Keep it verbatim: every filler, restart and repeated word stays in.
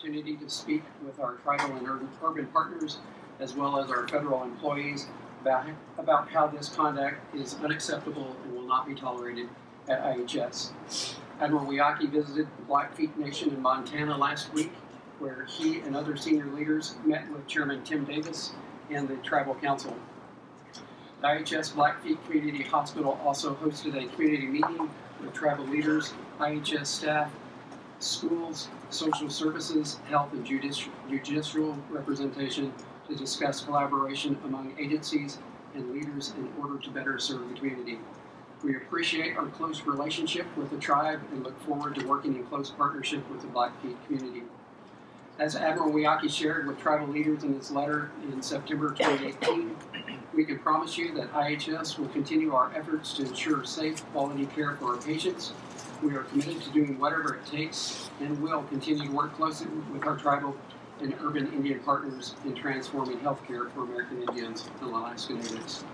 opportunity to speak with our tribal and urban partners, as well as our federal employees, about, about how this conduct is unacceptable and will not be tolerated at I H S. Admiral Weahkee visited the Blackfeet Nation in Montana last week, where he and other senior leaders met with Chairman Tim Davis and the Tribal Council. The I H S Blackfeet Community Hospital also hosted a community meeting with tribal leaders, I H S staff, schools, social services, health, and judici- judicial representation to discuss collaboration among agencies and leaders in order to better serve the community. We appreciate our close relationship with the tribe and look forward to working in close partnership with the Blackfeet community. As Admiral Weahkee shared with tribal leaders in his letter in September twenty eighteen, we can promise you that I H S will continue our efforts to ensure safe, quality care for our patients. We are committed to doing whatever it takes and will continue to work closely with our tribal and urban Indian partners in transforming healthcare for American Indians and Alaska Natives.